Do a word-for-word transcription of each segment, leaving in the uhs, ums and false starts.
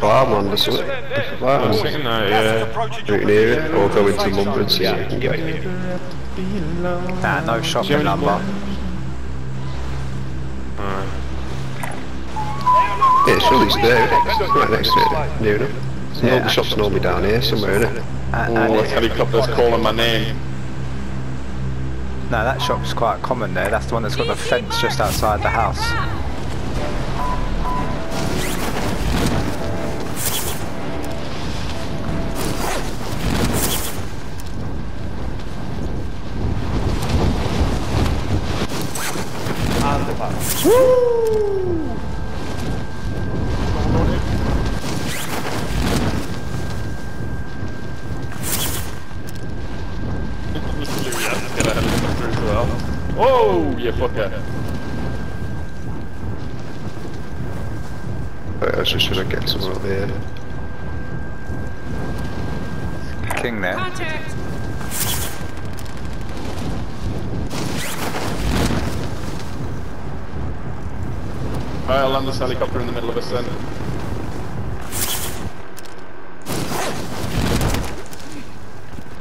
Farmland or something. Farmland. Yeah. You can hear it, or go into Mumford and see if you can get it. Nah, no shopping number. Alright. Yeah, surely it's there, right next to it, near enough. Yeah, the shop's normally down here somewhere, isn't it? Oh, the helicopter's calling my name. No, that shop's quite common there. That's the one that's got the fence just outside the house. Woo! Oh, you fucker. I just should have get someone up there. King there. Contact. Alright, I'll land this helicopter in the middle of us then.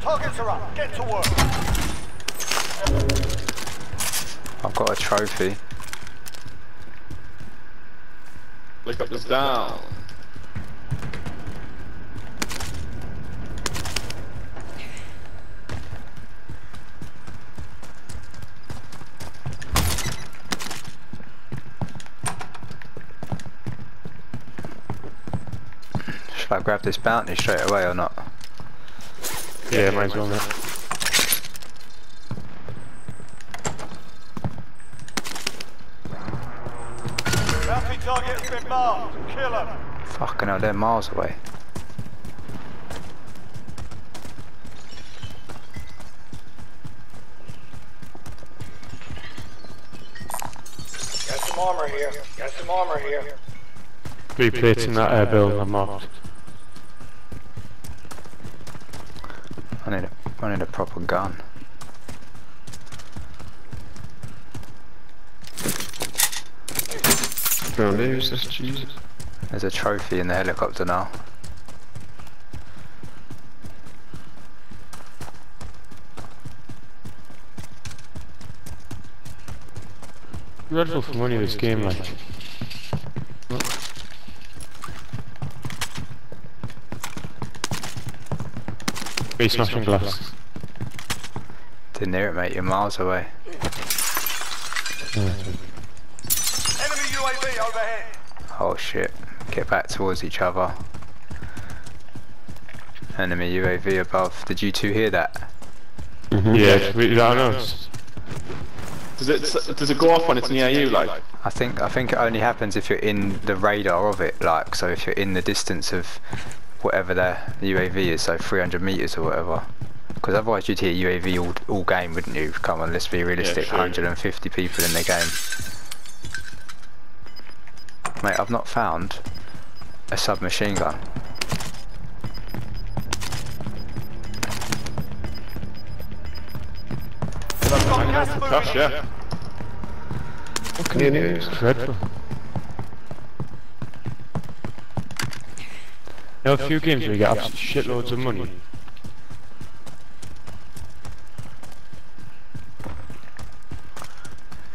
Targets are up, get to work. I've got a trophy. Helicopter's down. Should I grab this bounty straight away or not? Yeah, yeah might as well. Mate. Bounty target's been marked. Kill him. Fucking hell, they're miles away. Got some armor here. Got some armor here. Replating that air build I marked. I need, a, I need a proper gun. Oh, there's, this, Jesus. There's a trophy in the helicopter now. Dreadful for money this game, like. Be smashing glass. Didn't hear it, mate. You're miles away. Enemy U A V overhead. Oh shit! Get back towards each other. Enemy U A V above. Did you two hear that? Mm-hmm. Yeah, we, I know. Does it does it go off when it's near you, like? I think I think it only happens if you're in the radar of it, like. So if you're in the distance of whatever their U A V is, so three hundred meters or whatever, because otherwise you'd hear U A V all, all game, wouldn't you? Come on, let's be realistic. Yeah, sure. one hundred fifty people in the game, mate. I've not found a submachine gun. Gosh, yeah. What can you do? It's dreadful. There are a few games where you get absolute shitloads of money.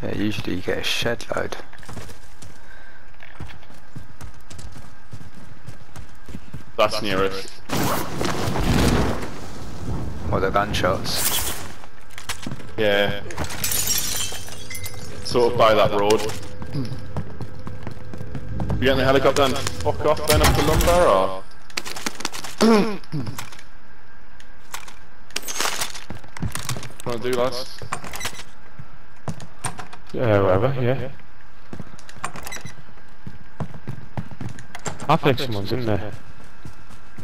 Yeah, usually you get a shed load. That's near us. What, the gunshots? Yeah. Sort of by that road. You get in the helicopter and fuck off then up to Lumber, or? What do you want to do, lads? Yeah, whatever, yeah. I think someone's in there.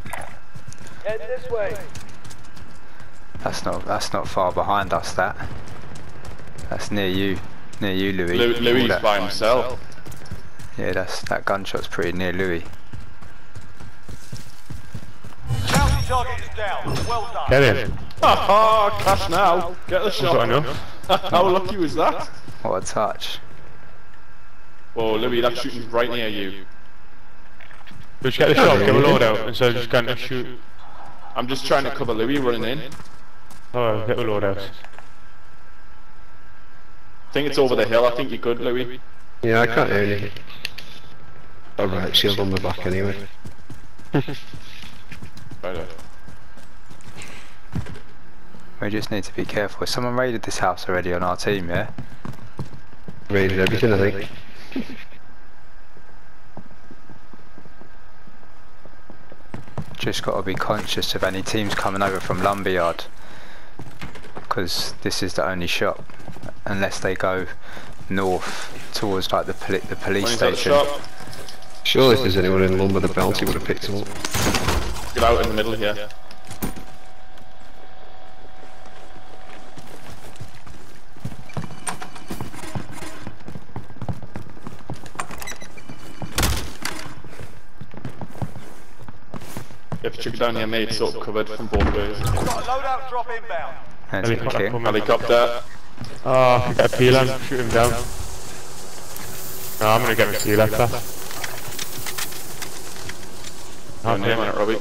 Head this way. That's not, that's not far behind us, that. That's near you. Near you, Louis. Lu Louis by himself. Yeah, that's, that gunshot's pretty near Louis. Target is down. Well done. Get him. Ha ha, cash now. Get the shot. How lucky was that? What a touch. Oh, Louis, that shooting's right near you. We should get the shot, get a load out, instead of just going to shoot. I'm just trying to cover Louis running in. Alright, get the load out. I think it's over the hill, I think you're good, Louis. Yeah, I can't hear anything. Alright, she's on my back anyway. Right. We just need to be careful. Has someone raided this house already on our team, yeah? Raided everything, I think. Just got to be conscious of any teams coming over from Lumberyard, because this is the only shop, unless they go north towards like the, poli the police station. The sure, if there's anyone in Lumber, the bounty would have picked them up. Get out in the middle here. Yeah. If you down here, mate, sort of covered from both ways. Loadout drop inbound. Helicopter. Helicopter. Oh, if you get a P-Lan, shoot him down. No, I'm gonna get my P-Lan after. I'm here, man, Robbie.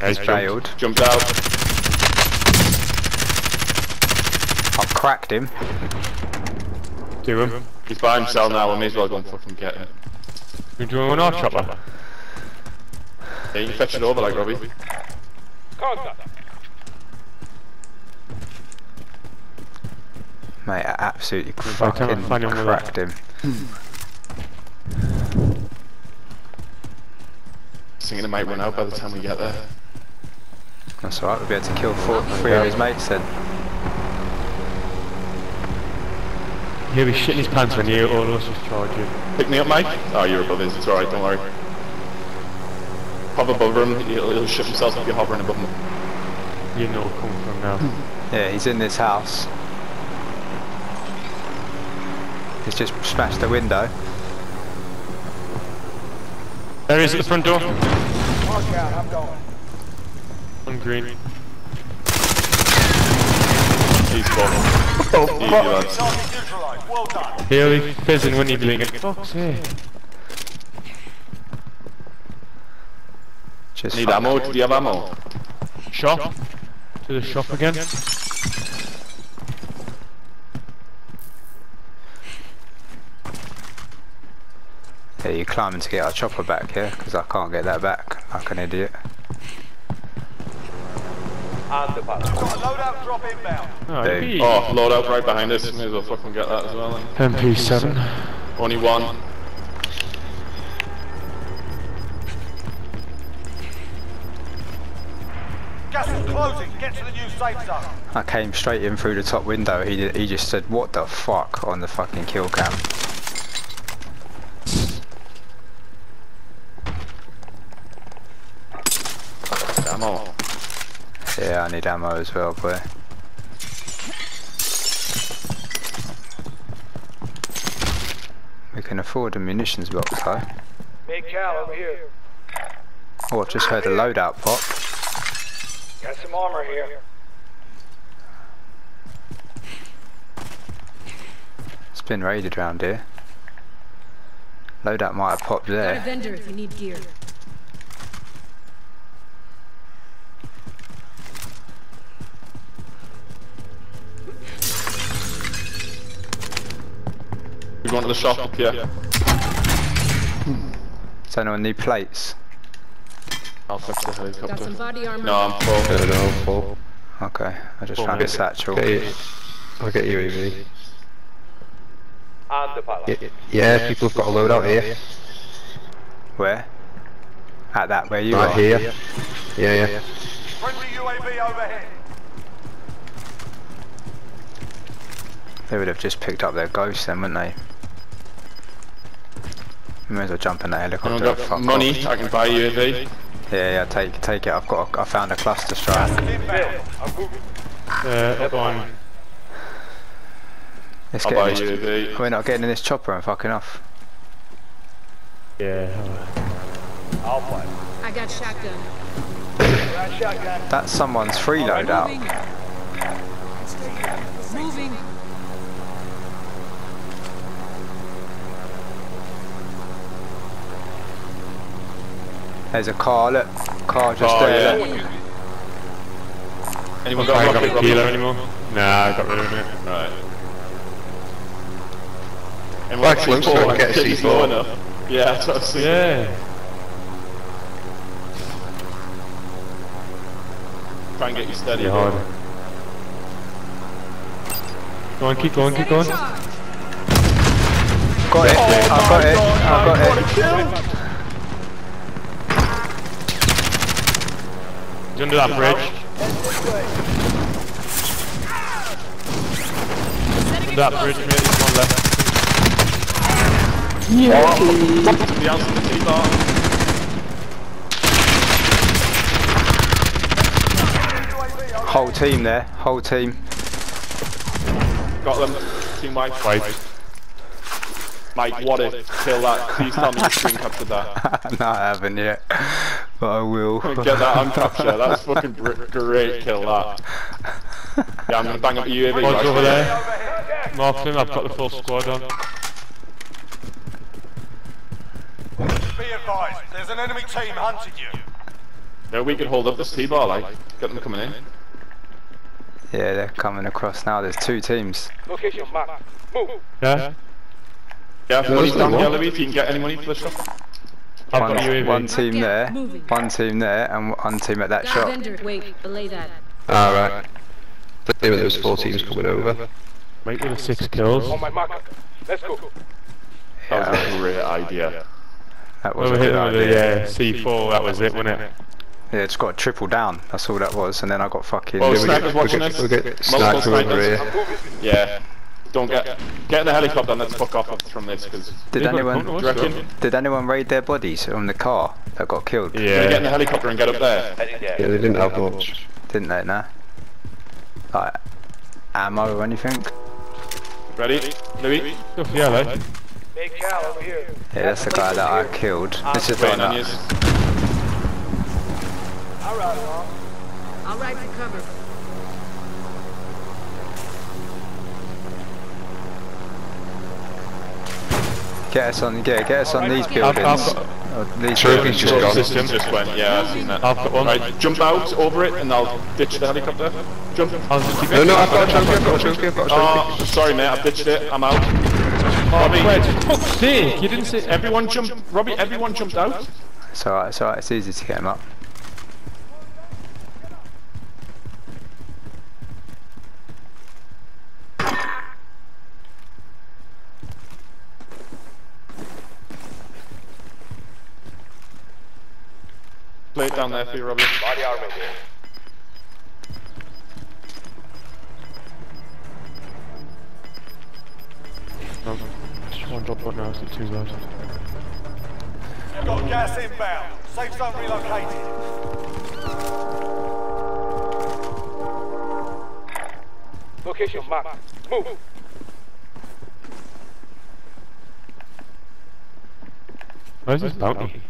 Yeah, he's bailed. Jumped out. I've cracked him. Do him. He's by himself now, I may as well go and fucking get him. You're doing an arch chopper? Yeah, you can fetch it over like Robbie. Contact. Mate, I absolutely fucking cracked him. Thinking it might run out by the time we get there. That's alright, we'll be able to kill four, three of his mates then. He'll be shitting his pants when you all of us just charge you. Pick me up, Mike? Oh, you're above his, it's alright, don't worry. Hop above him, he'll, he'll shit himself if you're hovering above him. You know where coming from now. Yeah, he's in this house. He's just smashed the window. There he is at the front door. Watch out, I'm going. I'm green. He's gone. Oh, fuck! Well done. Here we fizzing when you blink. Fuck's sake. Just need ammo? Do you have ammo? Shop. shop. To the shop again. Yeah, you're climbing to get our chopper back here, because I can't get that back like an idiot. And the battle. Loadout drop inbound. Oh, oh, loadout right behind us. May as well fucking get that as well. Then. M P seven. Only one. Gas is closing. Get to the new safe zone. I came straight in through the top window. He did, he just said, "What the fuck?" on the fucking kill cam. Ammo. Yeah, I need ammo as well, boy. We can afford a munitions box, though. Big Cal over here. Oh, I've just heard a loadout pop. Got some armor here. It's been raided around here. Loadout might have popped there. Vendor if you need gear. We're going to the shop up here. Does anyone need plates? I'll fix the helicopter. No, I'm full. No, no, I'm full. Okay, I just found a satchel. Get I'll get you, E V. Yeah, yeah, people have got a load out here. Where? At that, where you right are? Right here. Yeah, yeah. Friendly U A V overhead. They would have just picked up their ghosts then, wouldn't they? May as well jump in that helicopter. I've got money, off. I can buy you a U A V. Yeah, yeah, take take it. I've got. A, I found a cluster strike. Uh, up on. Let's get I'll buy you a We're not getting in this chopper and fucking off. Yeah. I'll play. I got shotgun. That's someone's free load out. Moving. There's a car, look. Car just oh, there. Yeah. Look. Anyone got a kilo anymore? Nah, I got rid of it. Right. Anyone got close to it, get a C four. Yeah, that's what I was thinking. Yeah. Try and get you steady. Yeah, hard. Go on, keep going, keep going. Got it, oh I've got it, I've got it. He's under that bridge. Under that bridge, mate, there's one left. Yeah! Oh, the answer to the T-bar. Whole team there, whole team. Got them, team wipe. Mike, Mike, what if? Kill that. Please tell me you screen captured that. No, I haven't yet. But I will. Get that on capture. That's fucking great. Kill that. Yeah, I'm gonna bang up a U A V. One's over there. Martin, I've got the full squad on. Be advised, there's an enemy team hunting you. No, we can hold up this T-bar, like. Get them coming in. Yeah, they're coming across now. There's two teams. Location map. Move. Yeah. Yeah, if money's down the L B, if you can get any money for the shot. I've got a U A V. One team there, one team there, and one team at that shot. Alright. There were those four teams coming over. Mate, with six kills. On my mark. Let's go. That was a great idea. That was a good idea. C four, that was it, wasn't it? Yeah, it's got a triple down, that's all that was, and then I got fucking... Oh, snipers watching us. Multiple snipers. Yeah. Don't get get in the helicopter and let's fuck off from this. Cause did anyone did anyone raid their bodies on the car that got killed? Yeah, yeah. Get in the helicopter and get up there. Yeah, they didn't have much, didn't they? Nah. Like ammo or anything. Ready, Louis? Yeah, mate. Big cow over here. Yeah, that's the guy that I killed. This is on that. All right, all right, to cover. Get us on, get, get us on these buildings. I've, I've these buildings just gone. System just went. Yeah, I've seen that. I've got one. Right, jump out over it, and I'll ditch the helicopter. Jump. I'll just keep no, it. no, I've got a trophy. I've got a trophy. I've got a trophy. Oh, sorry, mate. I've ditched it. I'm out. Robbie, oh, fuck's sake! You didn't see. Everyone jumped. Robbie, everyone jumped out. It's alright. It's alright. It's easy to get him up. Play it down there for you, Robbie. Body armor here. Just one drop right now, it's too loud. You've got gas inbound. Safe zone relocated. Location map. Move. Where's this bounty?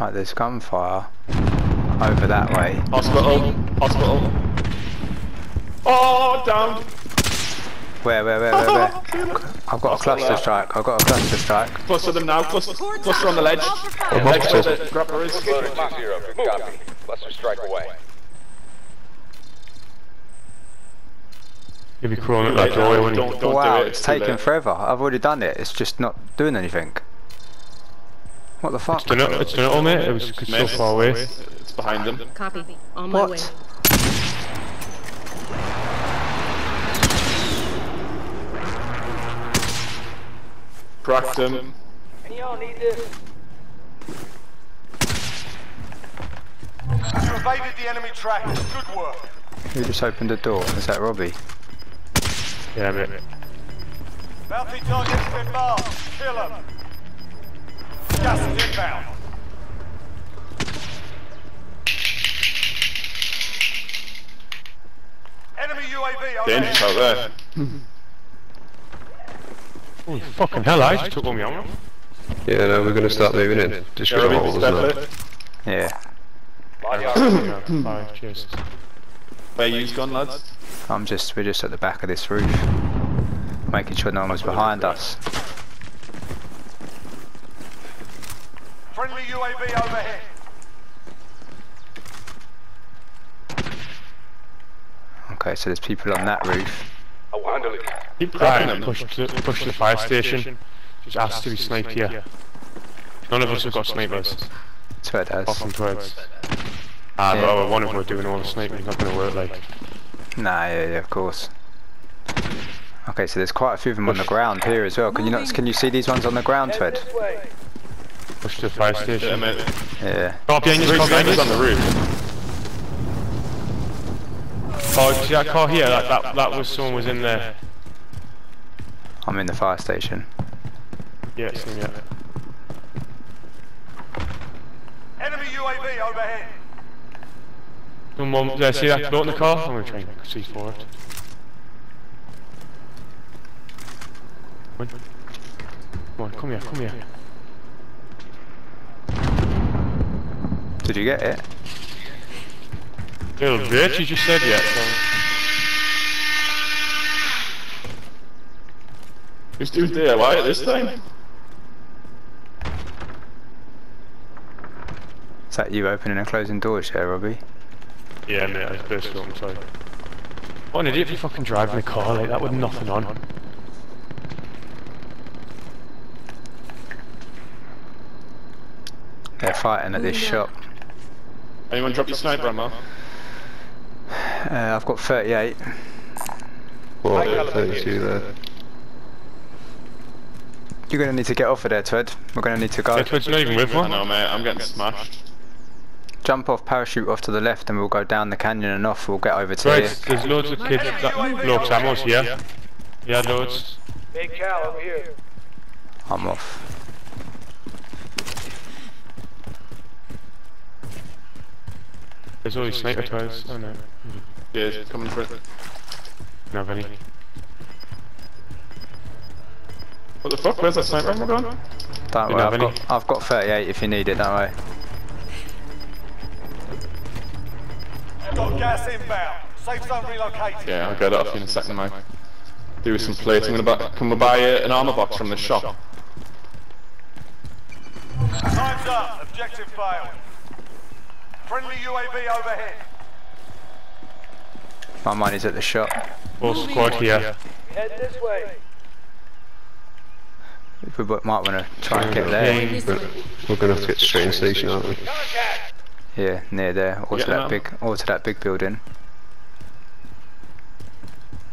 Right, there's gunfire over that way. Hospital, hospital. Oh, down. Where, where, where, where, where? I've got a cluster strike. I've got a cluster strike. Cluster them now. Cluster, cluster on the ledge. Yeah, ledge where the grabber is. Copy. Cluster strike away. You'll be crawling at that doorway when you do. Wow, it's taking forever. I've already done it. It's just not doing anything. What the fuck? It's done it, it's done it all, mate. It was so far away. It's behind them. Copy. On my way. Cracked him. Y'all need this. You evaded the enemy track. Good work. Who just opened the door? Is that Robbie? Yeah, mate. Bounty target's been marked. Kill him. Gas is inbound. Enemy U A V over there. Holy fucking hell, I just took all my ammo. Yeah, no, we're gonna start moving in. Just gonna hold us now. Yeah. Alright, cheers. Where you's gone, lads? I'm just, we're just at the back of this roof. Making sure no one's behind us. Friendly Enemy U A V overhead. Okay, so there's people on that roof. I'll handle it. Keep grabbing them. Push, push, the, push, push the fire station. station. Just ask, ask to be sniped here. here. None, None of us have got snipers. Twerds. Off from Twerds. Ah, yeah. But one of them are doing all the sniping. It's not going to work, like. Nah, yeah, yeah, of course. Okay, so there's quite a few of them push. on the ground here as well. Can you not? Can you see these ones on the ground, Twed? Push to the fire station. Yeah. yeah. Oh, behind us on the roof. Oh, see that car here? That, that, that was someone was in there. I'm in the fire station. Yeah, it's in there. Enemy U A V overhead. Someone, there, see that boat in the car? I'm gonna try and see for it. Come on, come here, come here. Did you get it? Little bitch, you just said yet. Who's doing D I Y at this time? Is that you opening and closing doors here, Robbie? Yeah, mate, I burst it on the side. What an idiot if you fucking driving a car like that with nothing on. They're fighting at this shop. Anyone drop your sniper ammo? Uh, I've got thirty-eight. Whoa, thirty-two there. You're gonna need to get off of there, Twed. We're gonna need to go. Yeah, Twed's not even with one. No, mate, I'm getting smashed. Jump off, parachute off to the left, and we'll go down the canyon and off. We'll get over to right, here. There's loads of kids that block ammo here. Yeah, loads. Big Cal over here. I'm off. There's always sniper tires. Oh no. Yeah, it's coming for it. Don't have any. What the fuck? Where's that sniper ammo gone? Don't worry, I've got, I've got thirty-eight if you need it, don't worry. I've got gas inbound. Safe zone relocated. Yeah, I'll get that off you in a second, mate. Do some plates. I'm gonna come buy uh, an armor box from the shop. Time's up. Objective failed. Friendly U A V overhead. My mind is at the shop. Full squad here. Head this way. We might want to try and get there. We're going to have to get to the train station, aren't we? Yeah, near there, or to that big, or to that big building.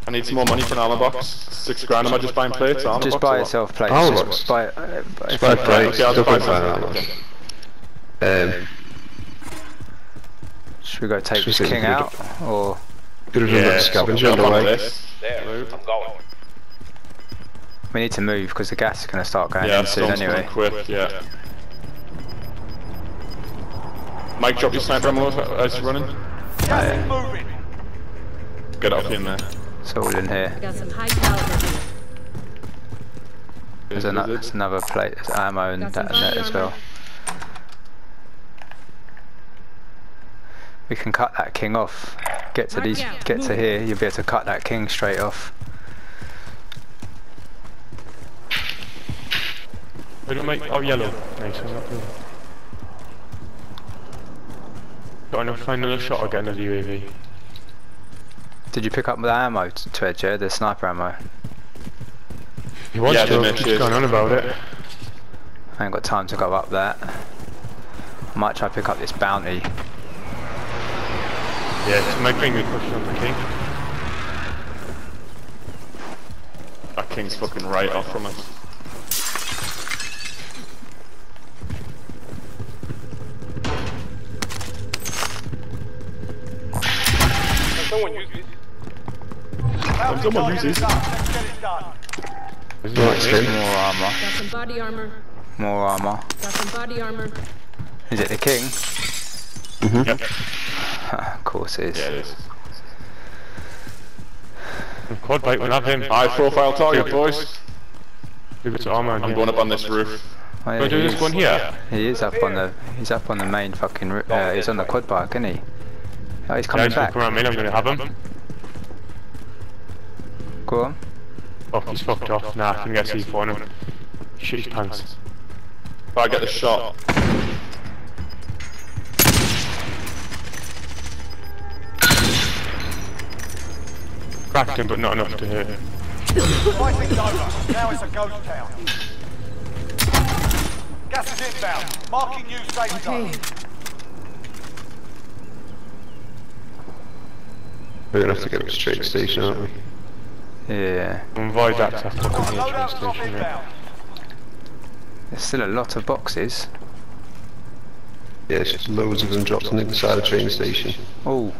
I need some more money for an armor box. Six grand. Am I just buying plates? Armor just buy yourself plates. Armor box. Just buy plates. Don't buy armor. Um. Should we go take this king out, or...? Could have done that scavenger on the way. There, I'm going. We need to move, because the gas is going to start going in soon anyway. Quit, yeah. Mike, drop your sniper ammo as you're running. Get up in there. It's all in here. There's another plate, there's ammo and that and that as well. We can cut that king off. Get to these. Get to here. You'll be able to cut that king straight off. Oh, yellow. Nice. Got enough to find another shot again of the U A V. Did you pick up the ammo, Twed? Yeah, the sniper ammo. He wants to. What's going on about it? I ain't got time to go up that. I might try to pick up this bounty. Yeah, so my king is pushing on the king. That king's fucking right off from us. Someone use it. When someone use it. Let's get it done. More armor. Got some body armor. More armor. Got some body armor. Is it the king? Mm-hmm. Yep. Of course it is. Yeah, it is. Quad bike, we'll have him. High profile target, boys. I'm going up on this roof. Oh, yeah, do this one here. He is up on the. He's up on the main fucking. Uh, he's on the quad bike, isn't he? Oh, he's coming back. Around me, I'm going to have him. Go on. Oh, he's fucked off. Nah, I can get C four on him. Shit his pants. If I get the shot. cracked him, but not enough to hurt him. Fighting's over. Now it's a ghost town. Gas is inbound. Marking new safe zone. We're gonna have to go to straight station, aren't we? Yeah. And avoid that to have to come to station. Right? There's still a lot of boxes. Yeah, it's just loads of them dropped on the inside of the train station. Oh.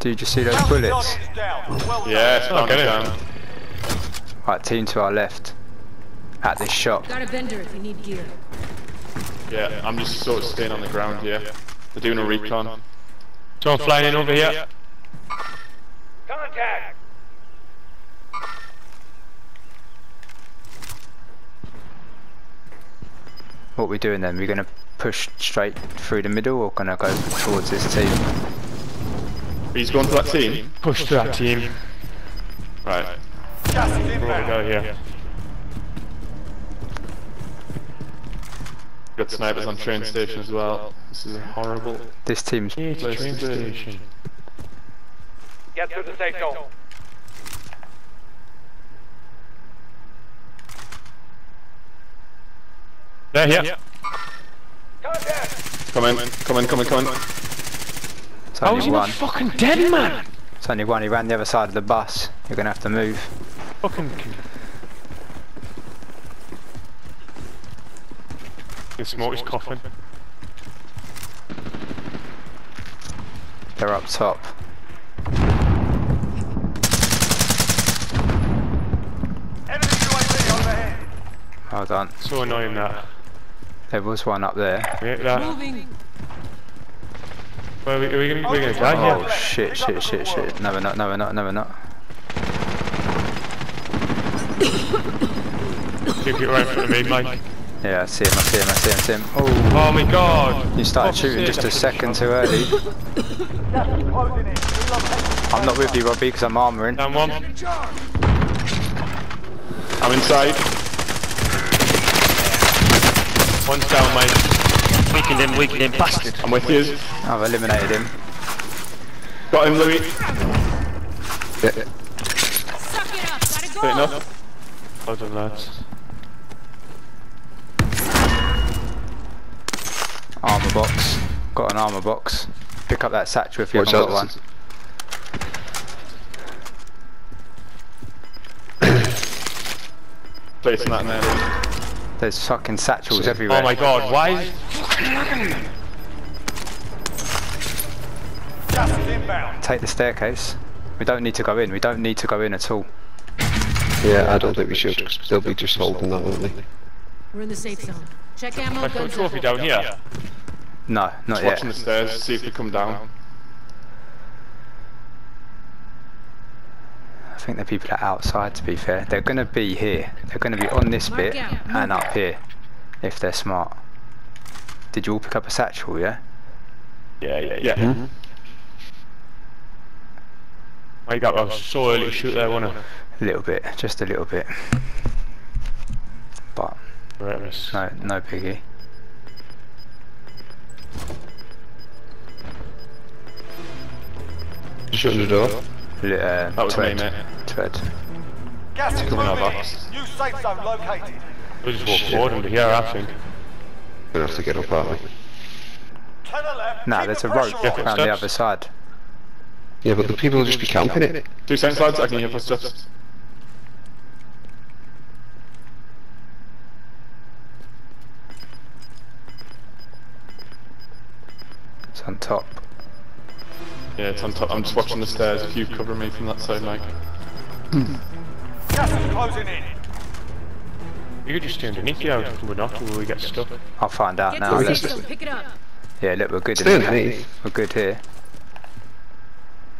Dude, you see those bullets? Yeah, it's not getting down. Right, team to our left. At this shop. Got a vendor if you need gear. Yeah, I'm just sort of staying on the ground here. They're doing a recon. Someone flying in over here. Contact! What are we doing then? We're gonna push straight through the middle or gonna go towards this team? He's gone to that team? Push to that team. Right. We're gonna go here. Got snipers on train station as well. This is horrible. This team's place train station. Get through the safe zone. They're here. Come in, come in, come in, come in. I was in a fucking dead man! It's only one, he ran the other side of the bus. You're gonna have to move. Fucking. Can smoke his coffin. They're up top. Enemy U A V overhead! Well done. So annoying that. There was one up there. Moving. Well, are we, are we gonna, we're gonna die here? Oh yeah. shit, shit, shit, shit. No, we're not, no, we're not, no, we're not. Keep it right from me, Mike. Yeah, I see him, I see him, I see him, I see him. Oh, oh my god! You started shooting just a second too early. I'm not with you, Robbie, because I'm armouring. Down one. I'm inside. One's down, mate. Weakened him, weakened him, bastard. I'm with you. I've eliminated him. Got him, Louis. Suck it up, gotta go! Fair enough. Well done, lads. Armor box. Got an armor box. Pick up that satchel if you haven't got one. Placing that in there. There's fucking satchels everywhere. Oh my god, why is fucking take the staircase. We don't need to go in. We don't need to go in at all. Yeah, I don't think we should. They'll be just holding that, won't they? We're in the safe zone. Check ammo. I've got a trophy down here. No, not just yet. Watching the stairs, see if they come down. I think the people are outside, to be fair. They're going to be here. They're going to be on this bit and up here, if they're smart. Did you all pick up a satchel, yeah? Yeah, yeah, yeah. Mm-hmm. I got I was so early to shoot there, wasn't I? A little bit, just a little bit. But... No, no piggy. Shut the door. Yeah, that was me, mate. Tread. Gas is moving. New safe zone located. We just walk forward under here, I think. We're gonna have to get up, aren't we? Nah, there's a rope around the other side. Yeah, but the people will just be camping it. Two seconds, lads. I can hear footsteps. It's on top. Yeah, it's on top. I'm just watching the stairs. If you cover me from that side, Mike. Gas is closing in. You could just stay underneath you. We're not. Will we get stuck? I'll find out now. Let's just pick it up. Yeah, look, we're good. Stay underneath. We're good here.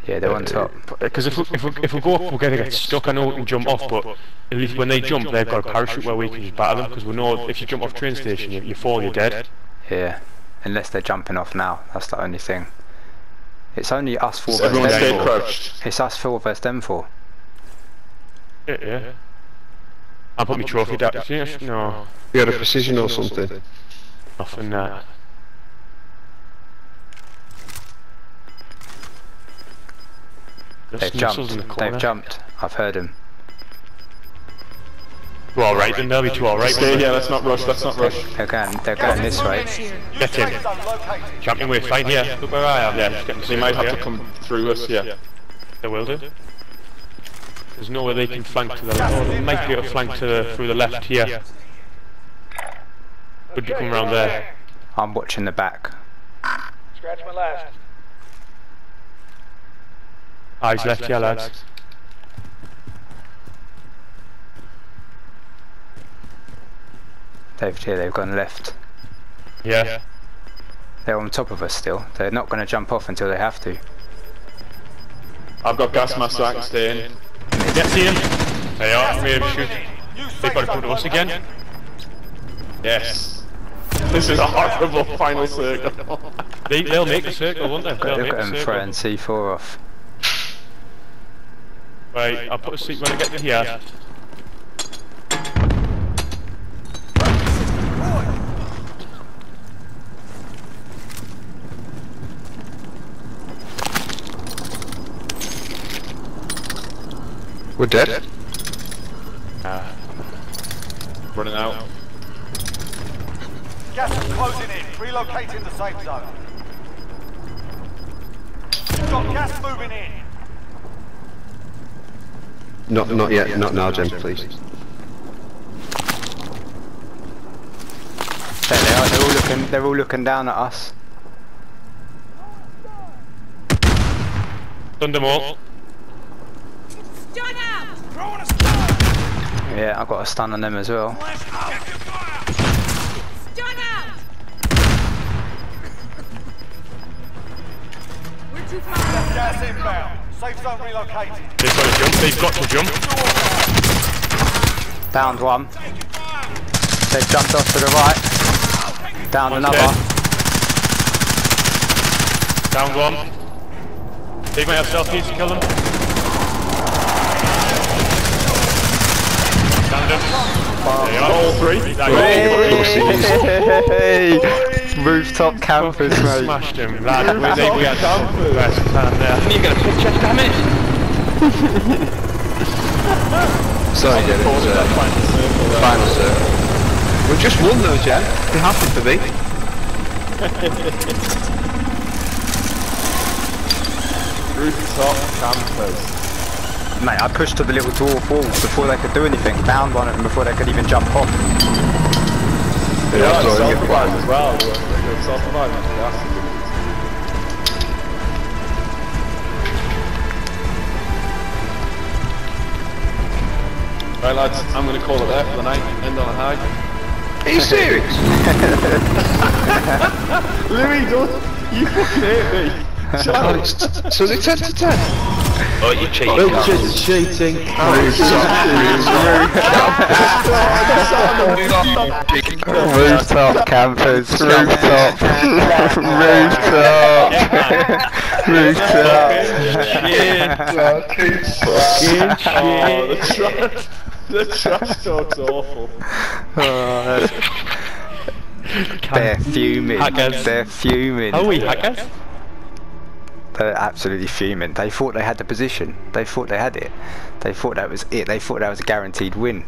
Yeah, they're on top. Because if we, if we if we go up, we're gonna get stuck. I know we can jump off, but at least when they jump, they've got a parachute where we can just batter them. Because we know if you jump off train station, you, you fall, you're dead. Yeah. Unless they're jumping off now, that's the only thing. It's only us four versus them four. Crouched. It's us four versus them four. Yeah, yeah. I put my trophy down. No. You had a precision or something? Nothing that. They've jumped. In the They've jumped. I've heard him. We're all right, then they'll be too all right. Stay here. Let's not rush. Let's not rush. They're going. They're going this way. Get in. Jumping with. Fine here. Yeah. Look where I am. Yeah. They so might have yeah. to come through us. Yeah. They will do. There's no way they can flank to the left. Oh, they might be able to flank to the, through the left here. Would you come round there? I'm watching the back. Scratch my last. Eyes left, yeah, lads. They've here, they've gone left. Yeah. yeah. They're on top of us still. They're not going to jump off until they have to. I've got gas mask, so I can stay in. Get to him. They are. We have shoot. They've got to come to us again. Yes. This is a horrible final circle. they, they'll make the circle, won't they? Look at them throwing C four off. Right, I'll put a seat when I get to here. We're dead. Uh, running out. Gas is closing in, relocating the safe zone. We've got gas moving in. Not, not yet, not now, James, please. There they are, they're all looking, they're all looking down at us. Stunned them all. Yeah, I've got a stun on them as well. Gas inbound. Safe zone relocated. They've got to jump. They've got to jump. Downed one. They've jumped off to the right. Downed another. Downed one. They might have selfies to kill them. Downed them. They are all three. Hey! Hey! Rooftop campers, mate. Smashed him, lad. Rooftop we had campers. Best plan there. Can you get a picture, damn it? Sorry, Jed. It was a final circle. We've just won though, Jed. They happened to be. Rooftop campers. Mate, I pushed to the little dwarf walls before they could do anything. Bound one of them before they could even jump off. They yeah, are self-revive as well, they are self-reviving to the acid. Right lads, I'm going to call it there for the night, end on a high. Are you serious? Louis, don't, you fucking hate me. Shut up. So they ten to ten? Oh, you cheating. Milk is cheating. Rooftop. Rooftop. Rooftop campers, rooftop, rooftop, rooftop, rooftop, fucking shit. The trash talk's awful. Oh, they're fuming, hackers. They're fuming. Are we hackers? They're absolutely fuming. They thought they had the position. They thought they had it. They thought that was it. They thought that was a guaranteed win.